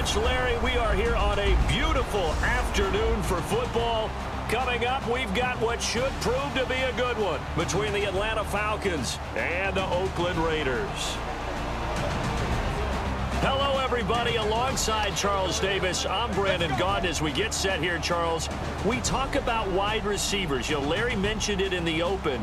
much, Larry. We are here on a beautiful afternoon for football. Coming up, we've got what should prove to be a good one between the Atlanta Falcons and the Oakland Raiders. Hello, everybody. Alongside Charles Davis, I'm Brandon Gaudin. As we get set here, Charles, we talk about wide receivers. You know, Larry mentioned it in the open.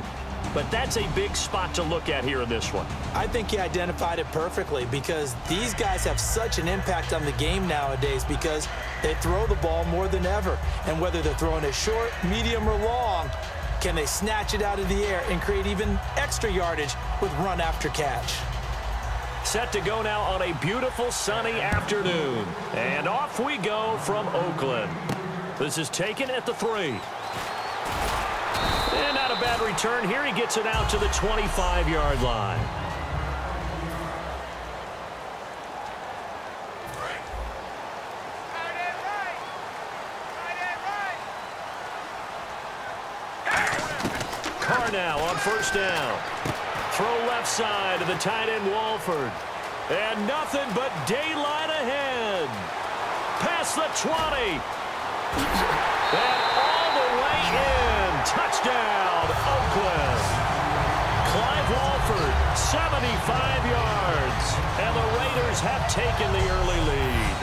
But that's a big spot to look at here in this one. I think he identified it perfectly because these guys have such an impact on the game nowadays because they throw the ball more than ever. And whether they're throwing it short, medium, or long, can they snatch it out of the air and create even extra yardage with run after catch? Set to go now on a beautiful sunny afternoon. And off we go from Oakland. This is taken at the 3. And not a bad return here. He gets it out to the 25-yard line. Carnell on first down. Throw left side to the tight end, Walford. And nothing but daylight ahead. Past the 20. And all the way in. Touchdown, Oakland. Clive Walford, 75 yards. And the Raiders have taken the early lead.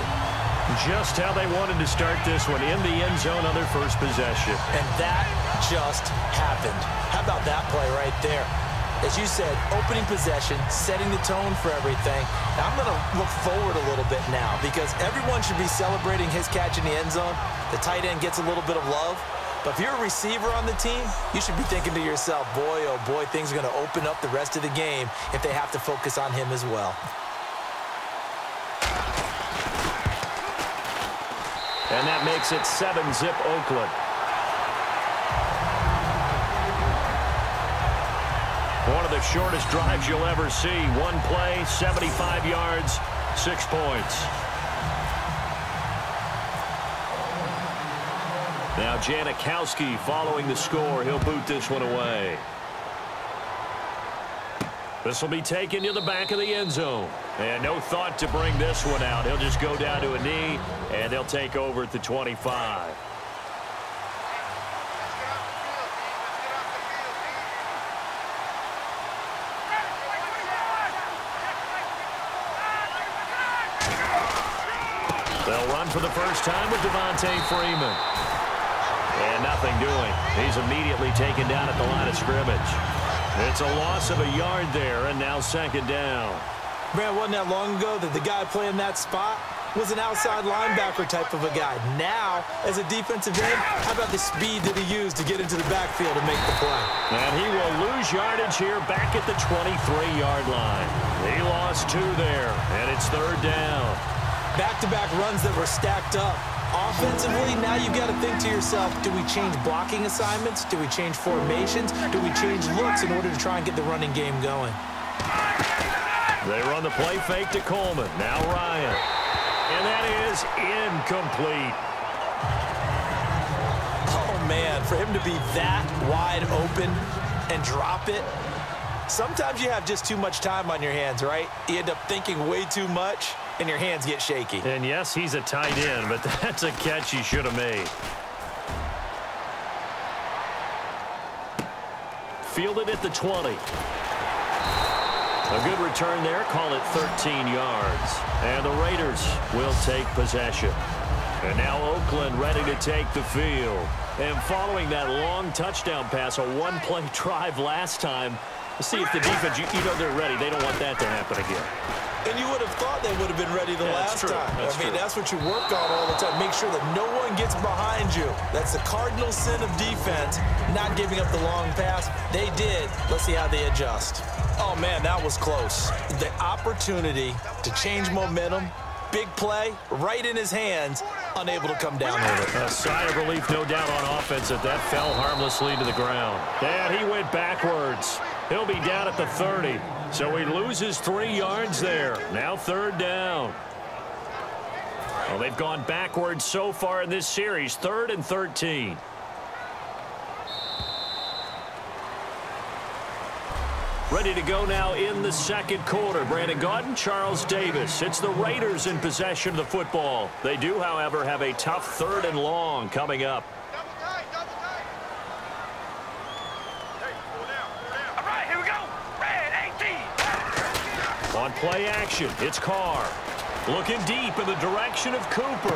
Just how they wanted to start this one, in the end zone on their first possession. And that just happened. How about that play right there? As you said, opening possession, setting the tone for everything. Now, I'm going to look forward a little bit now because everyone should be celebrating his catch in the end zone. The tight end gets a little bit of love. But if you're a receiver on the team, you should be thinking to yourself, boy, oh boy, things are going to open up the rest of the game if they have to focus on him as well. And that makes it 7-zip Oakland. One of the shortest drives you'll ever see. One play, 75 yards, 6 points. Now Janikowski following the score. He'll boot this one away. This will be taken to the back of the end zone. And no thought to bring this one out. He'll just go down to a knee, and they'll take over at the 25. They'll run for the first time with Devontae Freeman. And nothing doing. He's immediately taken down at the line of scrimmage. It's a loss of a yard there, and now second down. Man, wasn't that long ago that the guy playing that spot was an outside linebacker type of a guy. Now, as a defensive end, how about the speed that he used to get into the backfield and make the play? And he will lose yardage here back at the 23-yard line. He lost 2 there, and it's third down. Back-to-back runs that were stacked up. Offensively, now you've got to think to yourself, do we change blocking assignments? Do we change formations? Do we change looks in order to try and get the running game going? They run the play fake to Coleman. Now Ryan. And that is incomplete. Oh, man, for him to be that wide open and drop it. Sometimes you have just too much time on your hands, right? You end up thinking way too much. And your hands get shaky. And yes, he's a tight end, but that's a catch he should have made. Fielded at the 20. A good return there. Call it 13 yards. And the Raiders will take possession. And now Oakland ready to take the field. And following that long touchdown pass, a one-play drive last time, let's see if the defense, you know they're ready. They don't want that to happen again. And you would have thought they would have been ready the last time. I mean, that's what you work on all the time. Make sure that no one gets behind you. That's the cardinal sin of defense, not giving up the long pass. They did. Let's see how they adjust. Oh, man, that was close. The opportunity to change momentum, big play, right in his hands, unable to come down with it. A sigh of relief, no doubt, on offense that that fell harmlessly to the ground. And he went backwards. He'll be down at the 30. So he loses 3 yards there. Now third down. Well, they've gone backwards so far in this series. 3rd and 13. Ready to go now in the second quarter. Brandon Gordon, Charles Davis. It's the Raiders in possession of the football. They do, however, have a tough third and long coming up. On play action, it's Carr. Looking deep in the direction of Cooper.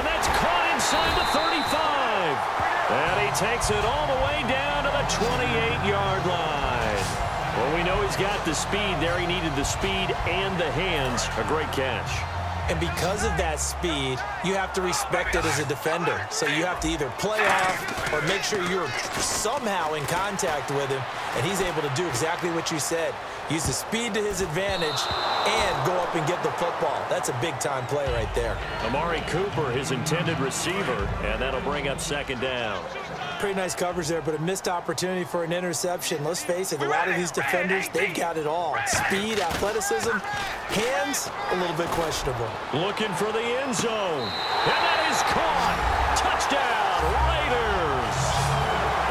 And that's caught inside the 35. And he takes it all the way down to the 28-yard line. Well, we know he's got the speed there. He needed the speed and the hands. A great catch. And because of that speed, you have to respect it as a defender. So you have to either play off or make sure you're somehow in contact with him. And he's able to do exactly what you said. Use the speed to his advantage and go up and get the football. That's a big-time play right there. Amari Cooper, his intended receiver, and that'll bring up second down. Pretty nice coverage there, but a missed opportunity for an interception. Let's face it, a lot of these defenders, they've got it all. Speed, athleticism, hands, a little bit questionable. Looking for the end zone, and that is caught. Touchdown, Raiders!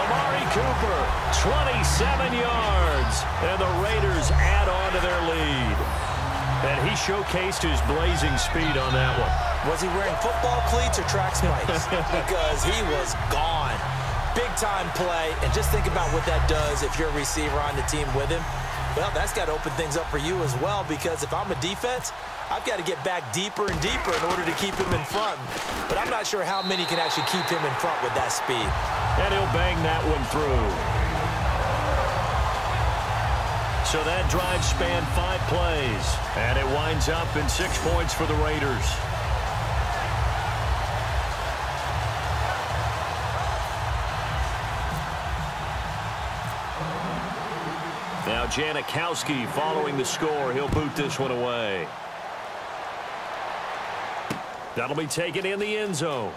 Amari Cooper, 27 yards, and the Raiders add on to their lead. And he showcased his blazing speed on that one. Was he wearing football cleats or track spikes? Because he was gone. Big-time play, and just think about what that does if you're a receiver on the team with him. Well, that's got to open things up for you as well, because if I'm a defense, I've got to get back deeper and deeper in order to keep him in front. But I'm not sure how many can actually keep him in front with that speed. And he'll bang that one through. So that drive spanned 5 plays, and it winds up in 6 points for the Raiders. Now Janikowski following the score. He'll boot this one away. That'll be taken in the end zone.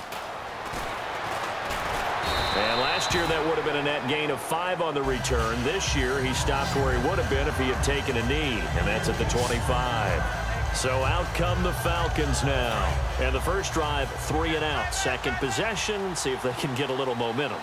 And last year that would have been a net gain of 5 on the return. This year he stopped where he would have been if he had taken a knee. And that's at the 25. So out come the Falcons now. And the first drive, 3 and out. Second possession. See if they can get a little momentum.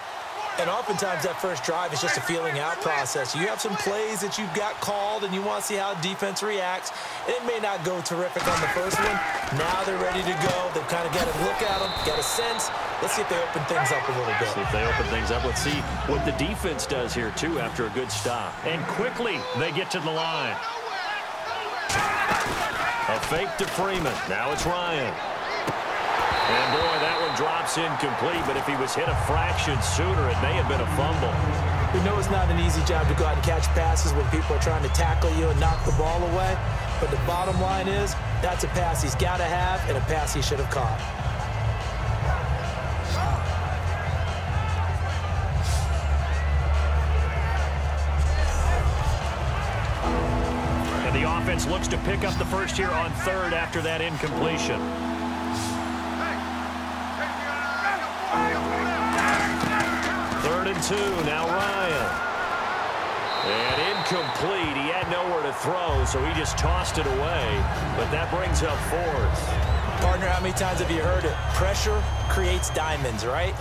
And oftentimes that first drive is just a feeling out process. You have some plays that you've got called and you want to see how defense reacts. It may not go terrific on the first one. Now they're ready to go. They've kind of got to look at them, got a sense. Let's see if they open things up a little bit. See if they open things up. Let's see what the defense does here, too, after a good stop. And quickly they get to the line. A fake to Freeman. Now it's Ryan. And boy, that one drops incomplete, but if he was hit a fraction sooner, it may have been a fumble. We know it's not an easy job to go out and catch passes when people are trying to tackle you and knock the ball away, but the bottom line is that's a pass he's got to have and a pass he should have caught. And the offense looks to pick up the first here on third after that incompletion. Third and 2, now Ryan. And incomplete. He had nowhere to throw, so he just tossed it away. But that brings up 4th. Partner, how many times have you heard it? Pressure creates diamonds, right?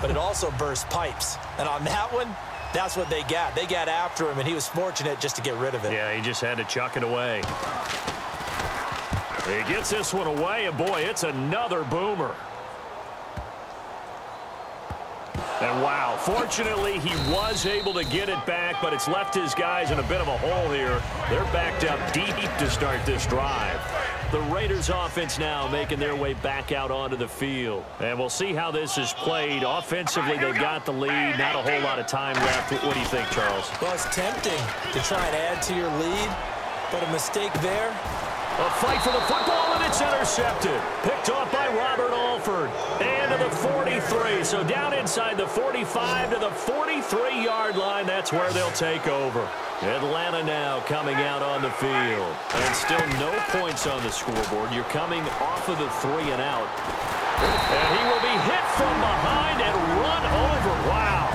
But it also bursts pipes. And on that one, that's what they got. They got after him, and he was fortunate just to get rid of it. Yeah, he just had to chuck it away. He gets this one away, and boy, it's another boomer. And wow, fortunately, he was able to get it back, but it's left his guys in a bit of a hole here. They're backed up deep to start this drive. The Raiders offense now making their way back out onto the field. And we'll see how this is played. Offensively, they've got the lead. Not a whole lot of time left. What do you think, Charles? Well, it's tempting to try and add to your lead, but a mistake there. A fight for the football, and it's intercepted. Picked off by Robert Alford. And to the 43, so down inside the 45 to the 43-yard line. That's where they'll take over. Atlanta now coming out on the field. And still no points on the scoreboard. You're coming off of the 3 and out. And he will be hit from behind and run over. Wow.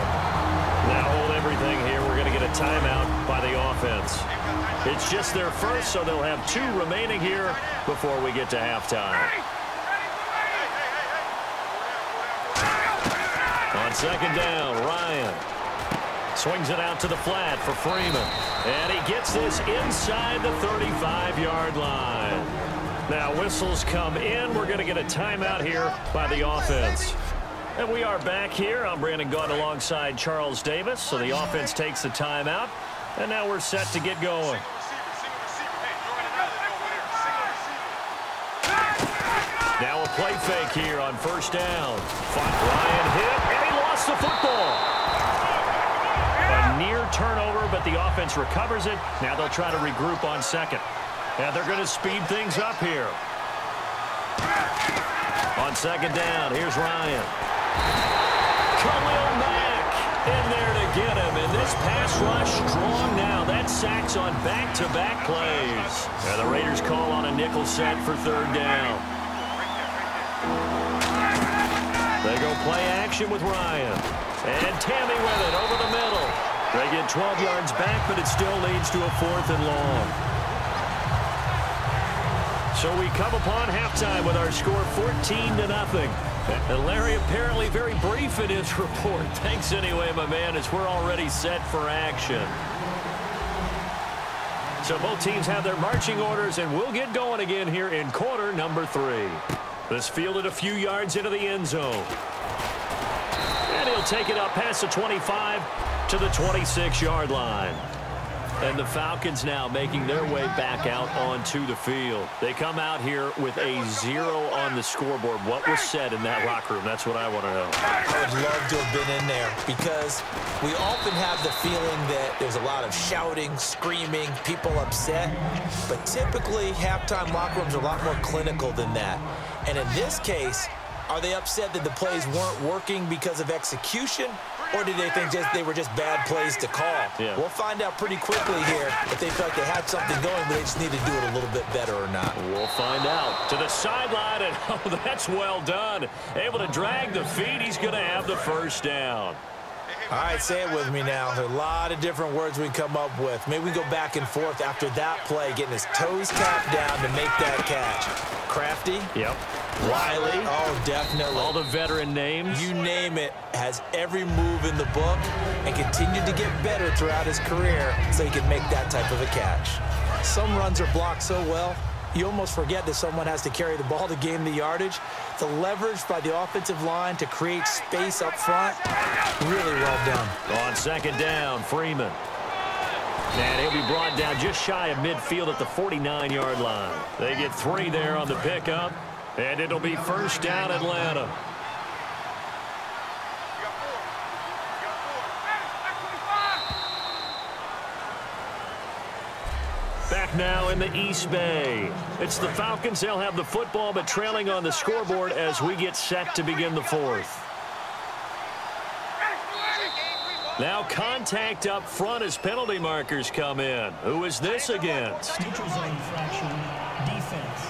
Now hold everything here. We're going to get a timeout by the offense. It's just their first, so they'll have 2 remaining here before we get to halftime. On second down, Ryan. Swings it out to the flat for Freeman. And he gets this inside the 35-yard line. Now whistles come in. We're going to get a timeout here by the offense. And we are back here. I'm Brandon Gaughan alongside Charles Davis. So the offense takes the timeout. And now we're set to get going. Now a play fake here on first down. Ryan hit, and he lost the football. A near turnover, but the offense recovers it. Now they'll try to regroup on second. And they're going to speed things up here. On second down, here's Ryan. Khalil Mack in there to get him, and this pass rush strong now. That sacks on back-to-back plays. And the Raiders call on a nickel set for third down. They go play action with Ryan. And Tammy with it over the middle. They get 12 yards back, but it still leads to a fourth and long. So we come upon halftime with our score 14-0. And Larry apparently very brief in his report. Thanks anyway, my man, as we're already set for action. So both teams have their marching orders, and we'll get going again here in quarter number 3. This fielded a few yards into the end zone. And he'll take it up past the 25 to the 26-yard line. And the Falcons now making their way back out onto the field. They come out here with a 0 on the scoreboard. What was said in that locker room? That's what I want to know. I would love to have been in there, because we often have the feeling that there's a lot of shouting, screaming, people upset. But typically, halftime locker rooms are a lot more clinical than that. And in this case, are they upset that the plays weren't working because of execution? Or did they think just they were just bad plays to call? Yeah. We'll find out pretty quickly here if they felt they had something going, but they just need to do it a little bit better or not. We'll find out. To the sideline, and oh, that's well done. Able to drag the feet. He's going to have the first down. All right, say it with me now. There's a lot of different words we come up with. Maybe we go back and forth after that play, getting his toes tapped down to make that catch. Crafty. Yep. Wiley. Oh, definitely. All the veteran names. You name it. Has every move in the book and continued to get better throughout his career so he can make that type of a catch. Some runs are blocked so well, you almost forget that someone has to carry the ball to gain the yardage. The leverage by the offensive line to create space up front, really well done. On second down, Freeman. And he'll be brought down just shy of midfield at the 49-yard line. They get 3 there on the pickup, and it'll be first down, Atlanta. Back now in the East Bay. It's the Falcons. They'll have the football, but trailing on the scoreboard as we get set to begin the fourth. Now contact up front as penalty markers come in. Who is this against? Neutral zone infraction, defense.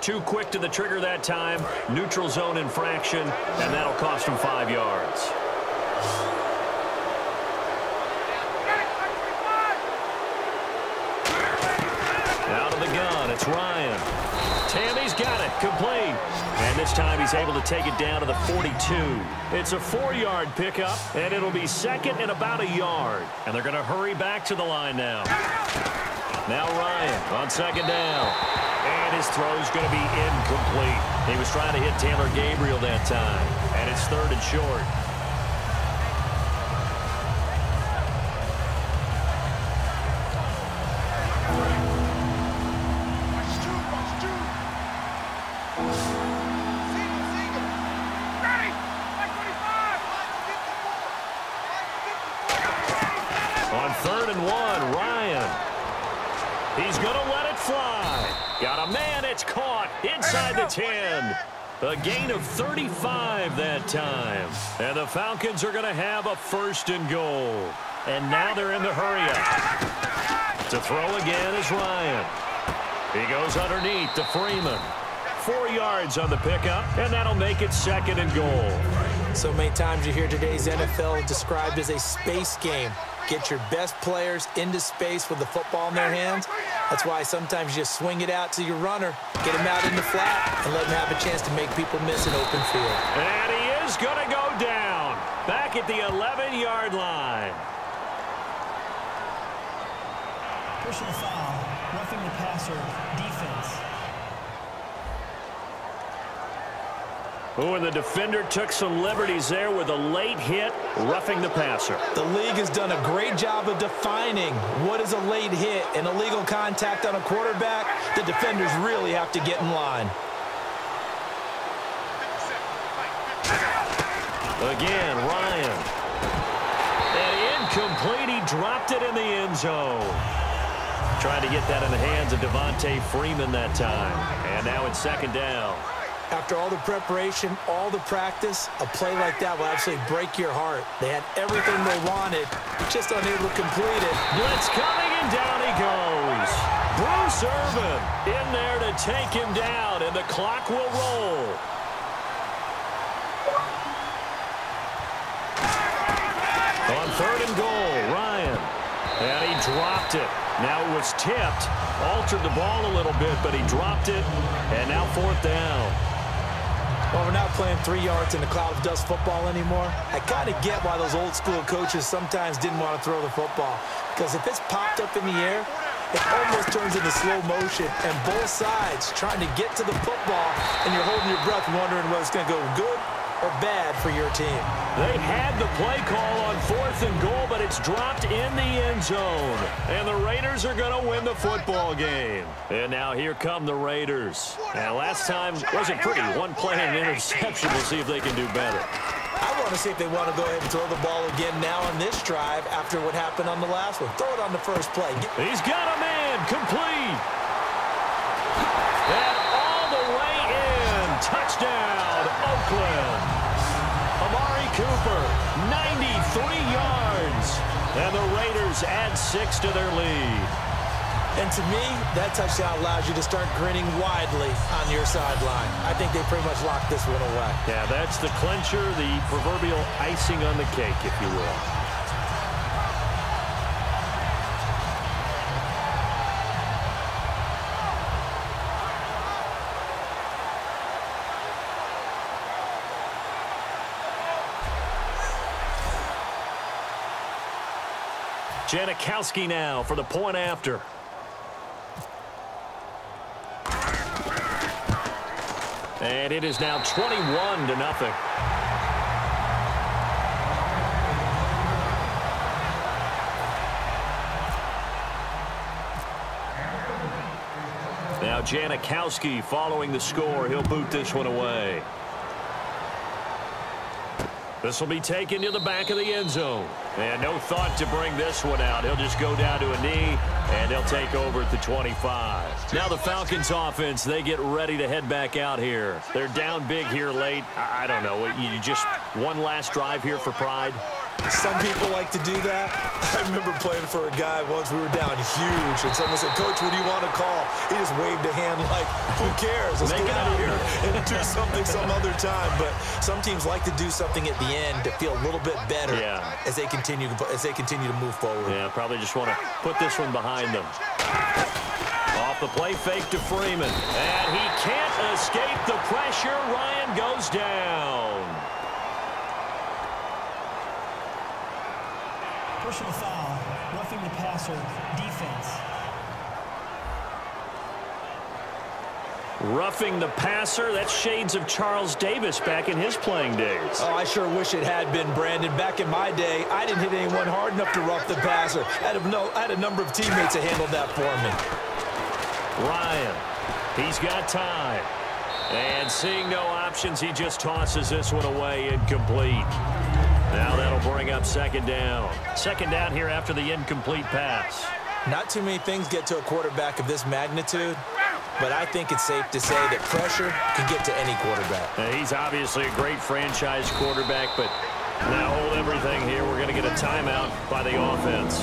Too quick to the trigger that time. Neutral zone infraction, and that'll cost him 5 yards. It's Ryan. Tammy's got it. Complete. And this time he's able to take it down to the 42. It's a 4-yard pickup, and it'll be second and about a yard. And they're going to hurry back to the line now. Now Ryan on second down. And his throw's going to be incomplete. He was trying to hit Taylor Gabriel that time. And it's third and short. A gain of 35 that time. And the Falcons are going to have a first and goal. And now they're in the hurry up. To throw again is Ryan. He goes underneath to Freeman. 4 yards on the pickup, and that'll make it second and goal. So many times you hear today's NFL described as a space game. Get your best players into space with the football in their hands. That's why sometimes you just swing it out to your runner, get him out in the flat, and let him have a chance to make people miss an open field. And he is going to go down back at the 11-yard line. Personal foul, roughing the passer, defense. Oh, and the defender took some liberties there with a late hit, roughing the passer. The league has done a great job of defining what is a late hit and illegal contact on a quarterback. The defenders really have to get in line. Again, Ryan. And incomplete, he dropped it in the end zone. Trying to get that in the hands of Devontae Freeman that time. And now it's second down. After all the preparation, all the practice, a play like that will actually break your heart. They had everything they wanted, just unable to complete it. Blitz coming, and down he goes. Bruce Irvin in there to take him down, and the clock will roll. On third and goal, Ryan. And he dropped it. Now it was tipped, altered the ball a little bit, but he dropped it, and now fourth down. Well, we're not playing 3 yards in the cloud of dust football anymore. I kind of get why those old-school coaches sometimes didn't want to throw the football, because if it's popped up in the air, it almost turns into slow motion, and both sides trying to get to the football, and you're holding your breath wondering whether it's going to go good or bad for your team. They had the play call on fourth and goal, but it's dropped in the end zone, and the Raiders are going to win the football game. And now here come the Raiders. Now last time wasn't pretty. One play and an interception. We'll see if they can do better. I want to see if they want to go ahead and throw the ball again now on this drive after what happened on the last one. Throw it on the first play. He's got a man, complete. And all the way in, touchdown, Oakland. Amari Cooper, 93 yards. And the Raiders add 6 to their lead. And to me, that touchdown allows you to start grinning widely on your sideline. I think they pretty much locked this one away. Yeah, that's the clincher, the proverbial icing on the cake, if you will. Janikowski now for the point after. And it is now 21-0. Now Janikowski following the score. He'll boot this one away. This will be taken to the back of the end zone. And no thought to bring this one out. He'll just go down to a knee, and they'll take over at the 25. Now the Falcons offense, they get ready to head back out here. They're down big here late. I don't know. You just one last drive here for pride. Some people like to do that. I remember playing for a guy once, we were down huge, and someone said, "Coach, what do you want to call?" He just waved a hand like, who cares? Let's get out of here and do something some other time. But some teams like to do something at the end to feel a little bit better as they continue to move forward. Yeah, probably just want to put this one behind them. Off the play fake to Freeman, and he can't escape the pressure. Ryan goes down. Personal foul, roughing the passer, defense. Roughing the passer, that's shades of Charles Davis back in his playing days. Oh, I sure wish it had been, Brandon. Back in my day, I didn't hit anyone hard enough to rough the passer. I had a number of teammates that handled that for me. Ryan, he's got time. And seeing no options, he just tosses this one away, incomplete. Now that'll bring up second down. Second down here after the incomplete pass. Not too many things get to a quarterback of this magnitude, but I think it's safe to say that pressure can get to any quarterback. Now, he's obviously a great franchise quarterback, but now hold everything here. We're going to get a timeout by the offense.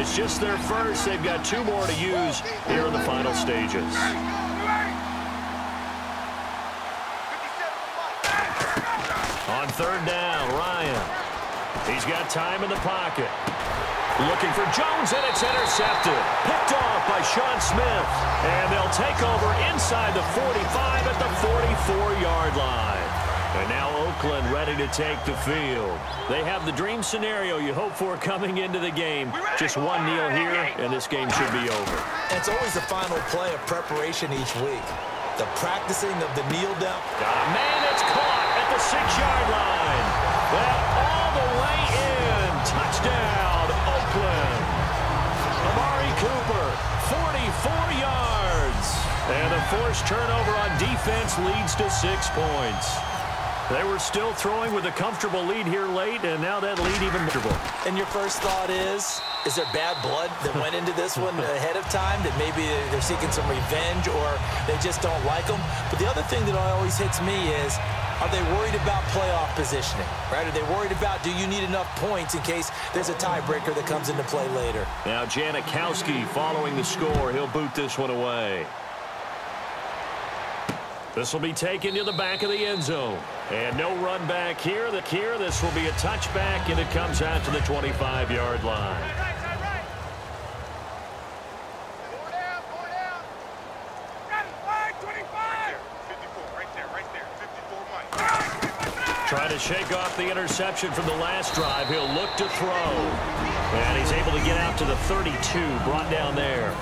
It's just their first. They've got 2 more to use here in the final stages. On third down, Ryan. He's got time in the pocket. Looking for Jones, and it's intercepted. Picked off by Sean Smith. And they'll take over inside the 45 at the 44-yard line. And now Oakland ready to take the field. They have the dream scenario you hope for coming into the game. Just one kneel here, and this game should be over. It's always the final play of preparation each week. The practicing of the kneel down. Got a man that's caught at the 6-yard line. Well, all the way in. Touchdown, Oakland. Amari Cooper, 44 yards. And a forced turnover on defense leads to 6 points. They were still throwing with a comfortable lead here late, and now that lead even comfortable. And your first thought is there bad blood that went into this one ahead of time, that maybe they're seeking some revenge or they just don't like them? But the other thing that always hits me is, are they worried about playoff positioning, right? Are they worried about, do you need enough points in case there's a tiebreaker that comes into play later? Now Janikowski following the score. He'll boot this one away. This will be taken to the back of the end zone. And no run back here. This will be a touchback, and it comes out to the 25-yard line. Right. Four down, 25. 54, right there. 54, Mike. Trying to shake off the interception from the last drive. He'll look to throw. And he's able to get out to the 32, brought down there.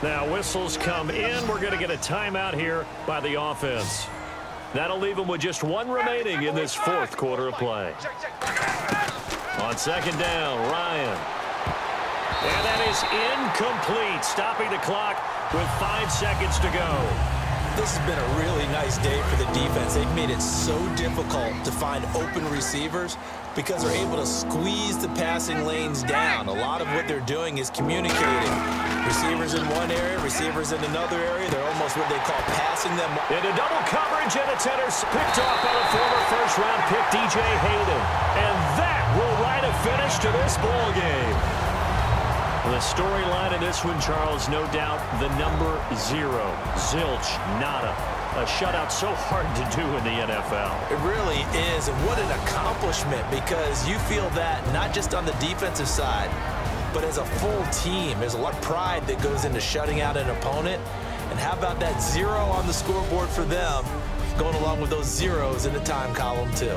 Now whistles come in. We're going to get a timeout here by the offense. That'll leave them with just one remaining in this fourth quarter of play. On second down, Ryan. And that is incomplete, stopping the clock with 5 seconds to go. This has been a really nice day for the defense. They've made it so difficult to find open receivers because they're able to squeeze the passing lanes down. A lot of what they're doing is communicating. Receivers in one area, receivers in another area. They're almost what they call passing them. In a double coverage, and it's picked off by the former first-round pick, DJ Hayden. And that will write a finish to this ball game. The storyline in this one, Charles, no doubt the number 0. Zilch, nada. A shutout so hard to do in the NFL. It really is, and what an accomplishment, because you feel that not just on the defensive side, but as a full team. There's a lot of pride that goes into shutting out an opponent. And how about that 0 on the scoreboard for them, going along with those zeros in the time column, too.